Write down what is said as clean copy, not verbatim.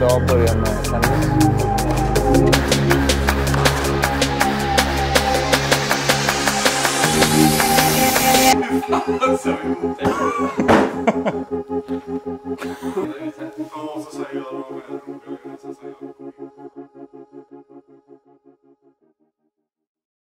dag börjar med sen. I'm sorry.